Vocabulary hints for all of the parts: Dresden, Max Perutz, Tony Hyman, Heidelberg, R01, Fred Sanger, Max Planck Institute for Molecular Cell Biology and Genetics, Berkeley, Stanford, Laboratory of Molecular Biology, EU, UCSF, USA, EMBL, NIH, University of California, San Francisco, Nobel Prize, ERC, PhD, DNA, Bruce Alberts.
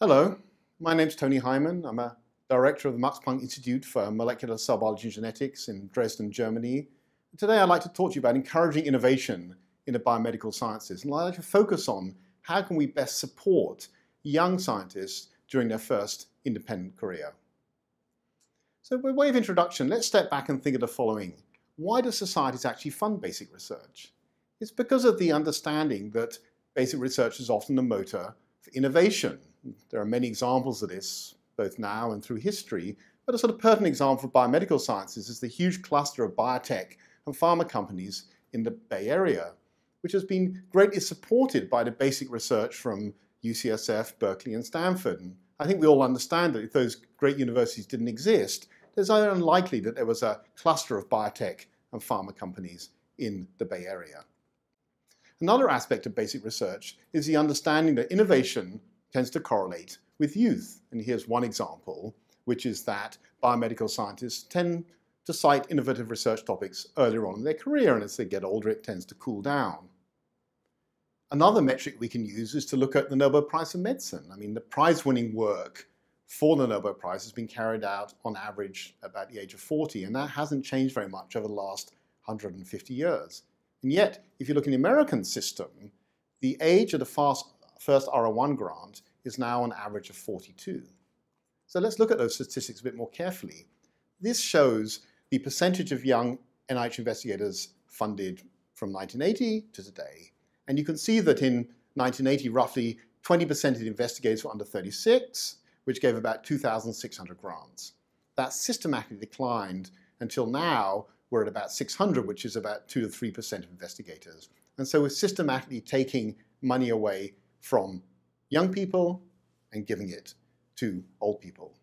Hello, my name's Tony Hyman. I'm a director of the Max Planck Institute for Molecular Cell Biology and Genetics in Dresden, Germany. Today I'd like to talk to you about encouraging innovation in the biomedical sciences, and I'd like to focus on how can we best support young scientists during their first independent career. So by way of introduction, let's step back and think of the following. Why do societies actually fund basic research? It's because of the understanding that basic research is often the motor for innovation. There are many examples of this, both now and through history, but a sort of pertinent example of biomedical sciences is the huge cluster of biotech and pharma companies in the Bay Area, which has been greatly supported by the basic research from UCSF, Berkeley, and Stanford. And I think we all understand that if those great universities didn't exist, it's unlikely that there was a cluster of biotech and pharma companies in the Bay Area. Another aspect of basic research is the understanding that innovation tends to correlate with youth. And here's one example, which is that biomedical scientists tend to cite innovative research topics earlier on in their career, and as they get older it tends to cool down. Another metric we can use is to look at the Nobel Prize for Medicine. I mean, the prize-winning work for the Nobel Prize has been carried out on average about the age of 40, and that hasn't changed very much over the last 150 years. And yet, if you look in the American system, the age of the first R01 grant is now an average of 42. So let's look at those statistics a bit more carefully. This shows the percentage of young NIH investigators funded from 1980 to today. And you can see that in 1980, roughly 20% of the investigators were under 36, which gave about 2,600 grants. That systematically declined until now we're at about 600, which is about 2 to 3% of investigators. And so we're systematically taking money away from young people and giving it to old people.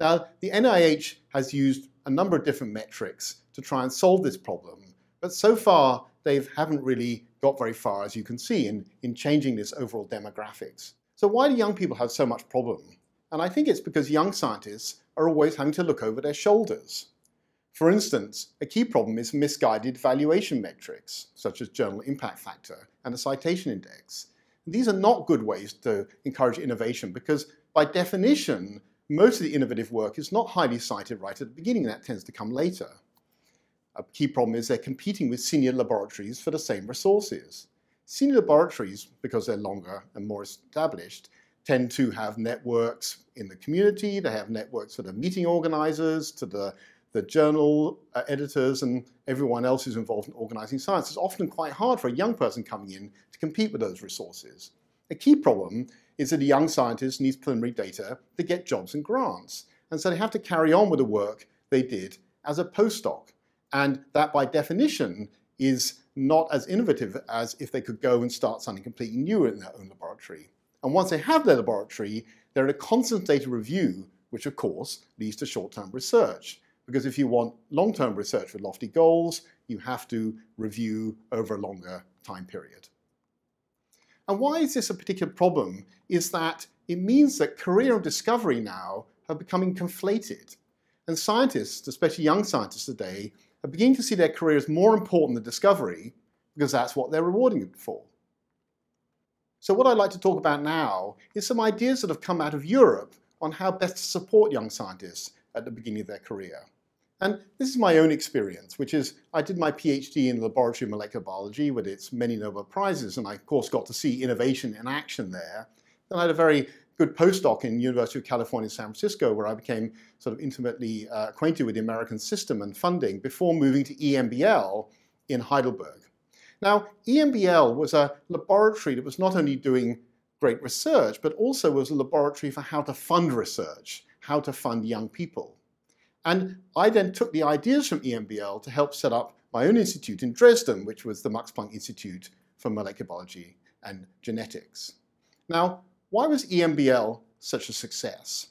Now, the NIH has used a number of different metrics to try and solve this problem, but so far they haven't really got very far, as you can see, in changing this overall demographics. So why do young people have so much problem? And I think it's because young scientists are always having to look over their shoulders. For instance, a key problem is misguided valuation metrics, such as journal impact factor and the citation index. These are not good ways to encourage innovation because, by definition, most of the innovative work is not highly cited right at the beginning, and that tends to come later. A key problem is they're competing with senior laboratories for the same resources. Senior laboratories, because they're longer and more established, tend to have networks in the community, they have networks for the meeting organizers, to the journal editors, and everyone else who's involved in organizing science. It's often quite hard for a young person coming in to compete with those resources. A key problem is that a young scientist needs preliminary data to get jobs and grants, and so they have to carry on with the work they did as a postdoc, and that by definition is not as innovative as if they could go and start something completely new in their own laboratory. And once they have their laboratory, they're in a constant data review, which of course leads to short-term research. Because if you want long-term research with lofty goals, you have to review over a longer time period. And why is this a particular problem? Is that it means that career and discovery now are becoming conflated. And scientists, especially young scientists today, are beginning to see their career as more important than discovery because that's what they're rewarding it for. So what I'd like to talk about now is some ideas that have come out of Europe on how best to support young scientists at the beginning of their career. And this is my own experience, which is I did my PhD in the Laboratory of Molecular Biology with its many Nobel Prizes, and I of course got to see innovation in action there. Then I had a very good postdoc in University of California, San Francisco, where I became sort of intimately acquainted with the American system and funding before moving to EMBL in Heidelberg. Now, EMBL was a laboratory that was not only doing great research, but also was a laboratory for how to fund research, how to fund young people. And I then took the ideas from EMBL to help set up my own institute in Dresden, which was the Max Planck Institute for Molecular Biology and Genetics. Now, why was EMBL such a success?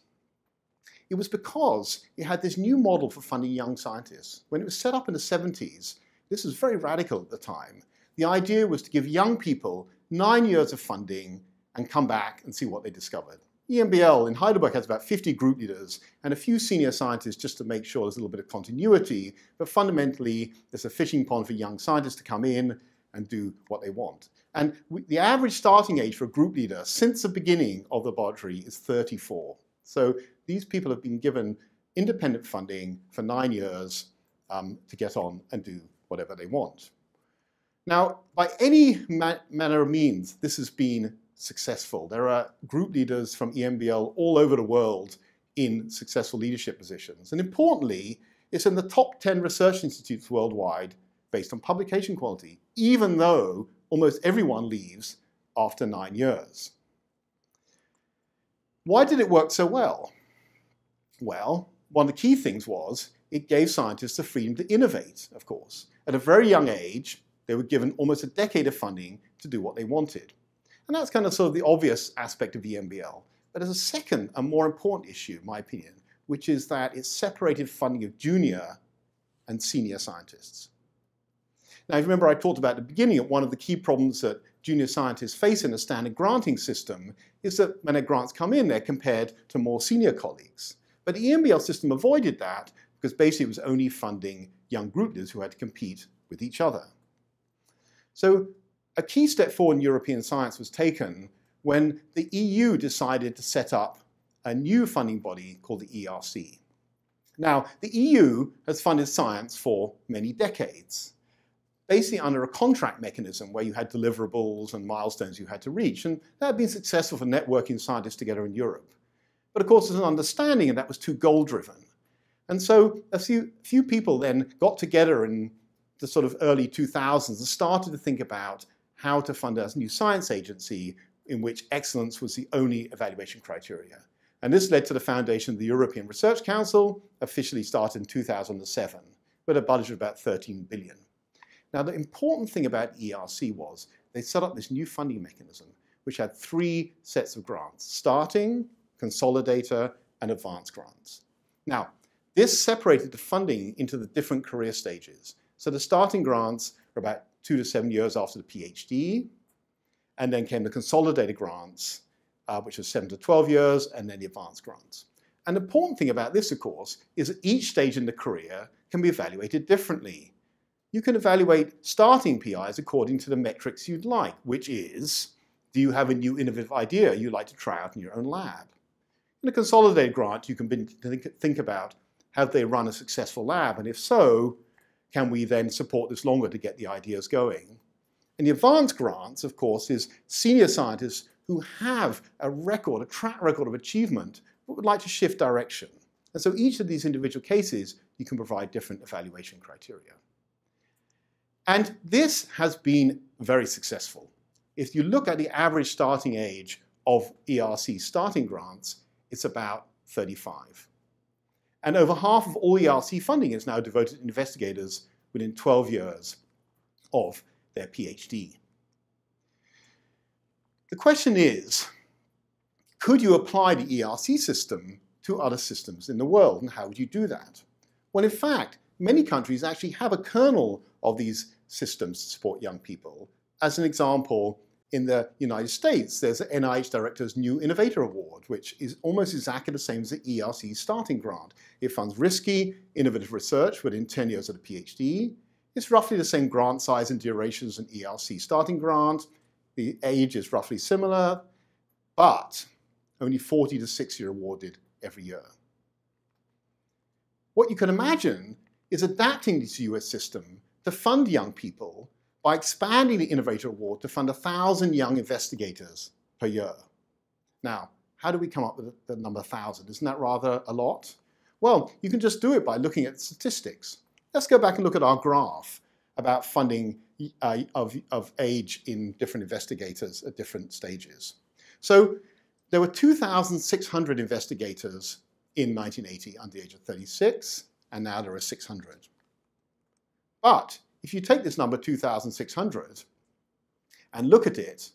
It was because it had this new model for funding young scientists. When it was set up in the 70s, this was very radical at the time. The idea was to give young people 9 years of funding and come back and see what they discovered. EMBL in Heidelberg has about 50 group leaders and a few senior scientists just to make sure there's a little bit of continuity, but fundamentally there's a fishing pond for young scientists to come in, and do what they want. And the average starting age for a group leader since the beginning of the laboratory is 34. So these people have been given independent funding for 9 years to get on and do whatever they want. Now, by any manner of means, this has been successful. There are group leaders from EMBL all over the world in successful leadership positions. And importantly, it's in the top 10 research institutes worldwide based on publication quality, even though almost everyone leaves after 9 years. Why did it work so well? Well, one of the key things was it gave scientists the freedom to innovate, of course. At a very young age, they were given almost a decade of funding to do what they wanted. And that's kind of sort of the obvious aspect of EMBL. But there's a second and more important issue, in my opinion, which is that it separated funding of junior and senior scientists. Now, if you remember, I talked about at the beginning that one of the key problems that junior scientists face in a standard granting system is that when their grants come in, they're compared to more senior colleagues. But the EMBL system avoided that because basically it was only funding young group leaders who had to compete with each other. So a key step forward in European science was taken when the EU decided to set up a new funding body called the ERC. Now, the EU has funded science for many decades, basically under a contract mechanism where you had deliverables and milestones you had to reach, and that had been successful for networking scientists together in Europe. But of course, there's an understanding that that was too goal-driven. And so a few people then got together in the sort of early 2000s and started to think about how to fund a new science agency in which excellence was the only evaluation criteria. And this led to the foundation of the European Research Council, officially started in 2007, with a budget of about 13 billion. Now, the important thing about ERC was they set up this new funding mechanism, which had 3 sets of grants, starting, consolidator, and advanced grants. Now, this separated the funding into the different career stages. So the starting grants were about 2 to 7 years after the PhD, and then came the consolidated grants, which was 7 to 12 years, and then the advanced grants. And the important thing about this, of course, is that each stage in the career can be evaluated differently. You can evaluate starting PIs according to the metrics you'd like, which is, do you have a new innovative idea you'd like to try out in your own lab? In a consolidated grant, you can think about, have they run a successful lab? And if so, can we then support this longer to get the ideas going? And the advanced grants, of course, is senior scientists who have a record, a track record of achievement, but would like to shift direction. And so each of these individual cases, you can provide different evaluation criteria. And this has been very successful. If you look at the average starting age of ERC starting grants, it's about 35. And over half of all ERC funding is now devoted to investigators within 12 years of their PhD. The question is, could you apply the ERC system to other systems in the world, and how would you do that? Well, in fact, many countries actually have a kernel of these systems to support young people. As an example, in the United States, there's the NIH Director's New Innovator Award, which is almost exactly the same as the ERC starting grant. It funds risky, innovative research within 10 years of a PhD. It's roughly the same grant size and duration as an ERC starting grant. The age is roughly similar, but only 40 to 60 are awarded every year. What you can imagine is adapting this US system to fund young people by expanding the Innovator Award to fund 1,000 young investigators per year. Now, how do we come up with the number 1,000? Isn't that rather a lot? Well, you can just do it by looking at statistics. Let's go back and look at our graph about funding of age in different investigators at different stages. So there were 2,600 investigators in 1980 under the age of 36, and now there are 600. But if you take this number 2,600 and look at it,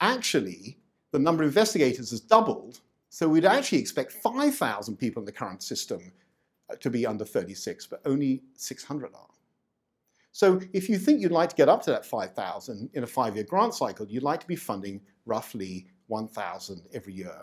actually the number of investigators has doubled, so we'd actually expect 5,000 people in the current system to be under 36, but only 600 are. So if you think you'd like to get up to that 5,000 in a 5-year grant cycle, you'd like to be funding roughly 1,000 every year.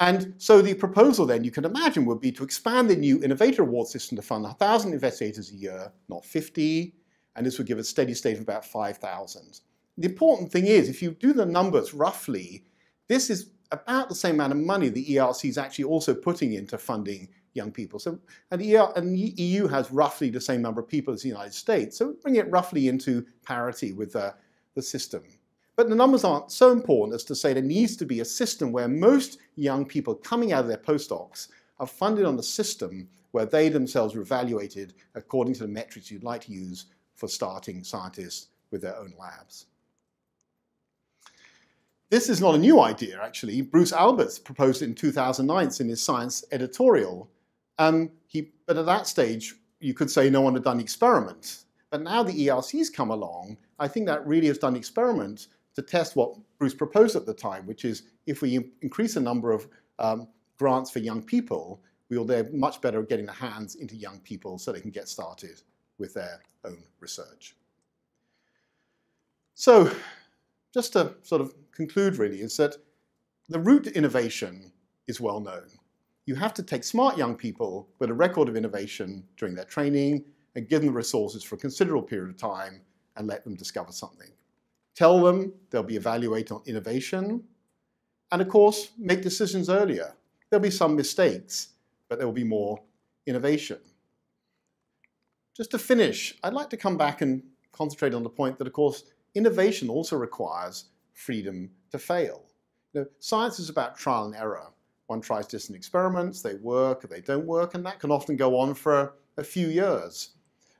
And so the proposal then, you can imagine, would be to expand the new Innovator Award system to fund 1,000 investigators a year, not 50, and this would give a steady state of about 5,000. The important thing is, if you do the numbers roughly, this is about the same amount of money the ERC is actually also putting into funding young people. So, and the EU has roughly the same number of people as the United States, so bring it roughly into parity with the system. But the numbers aren't so important as to say there needs to be a system where most young people coming out of their postdocs are funded on the system where they themselves are evaluated according to the metrics you'd like to use for starting scientists with their own labs. This is not a new idea, actually. Bruce Alberts proposed it in 2009 in his Science editorial. But at that stage, you could say no one had done the experiment. But now the ERC's come along, I think that really has done the experiment to test what Bruce proposed at the time, which is if we increase the number of grants for young people, we'll be much better at getting the hands into young people so they can get started with their own research. So, just to sort of conclude really, is that the route to innovation is well known. You have to take smart young people with a record of innovation during their training and give them the resources for a considerable period of time and let them discover something. Tell them they'll be evaluated on innovation and of course make decisions earlier. There'll be some mistakes, but there will be more innovation. Just to finish, I'd like to come back and concentrate on the point that of course innovation also requires freedom to fail. You know, science is about trial and error. One tries different experiments, they work, or they don't work, and that can often go on for a few years.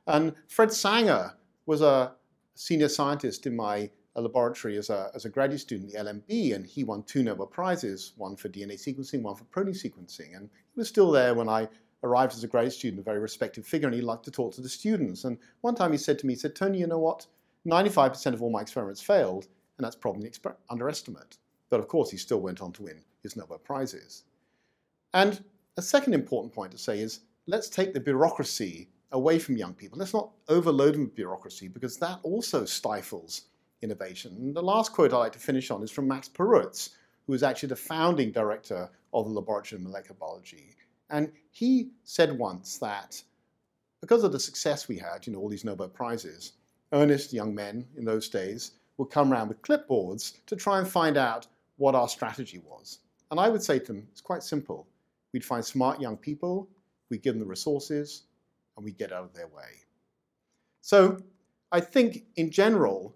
And Fred Sanger was a senior scientist in my laboratory as a graduate student at the LMB, and he won 2 Nobel Prizes, one for DNA sequencing, one for protein sequencing. And he was still there when I arrived as a graduate student, a very respected figure, and he liked to talk to the students. And one time he said to me, he said, "Tony, you know what? 95% of all my experiments failed, and that's probably an underestimate." But of course, he still went on to win his Nobel Prizes. And a second important point to say is, let's take the bureaucracy away from young people. Let's not overload them with bureaucracy, because that also stifles innovation. And the last quote I'd like to finish on is from Max Perutz, who is actually the founding director of the Laboratory of Molecular Biology. And he said once that because of the success we had, you know, all these Nobel Prizes, earnest young men in those days would come around with clipboards to try and find out what our strategy was. And I would say to them, it's quite simple. We'd find smart young people, we'd give them the resources, and we'd get out of their way. So I think, in general,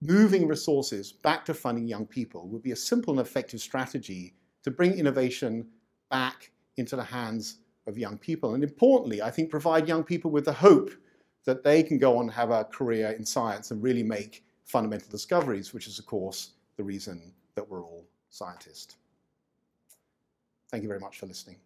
moving resources back to funding young people would be a simple and effective strategy to bring innovation back into the hands of young people. And importantly, I think provide young people with the hope that they can go on and have a career in science and really make fundamental discoveries, which is, of course, the reason that we're all scientists. Thank you very much for listening.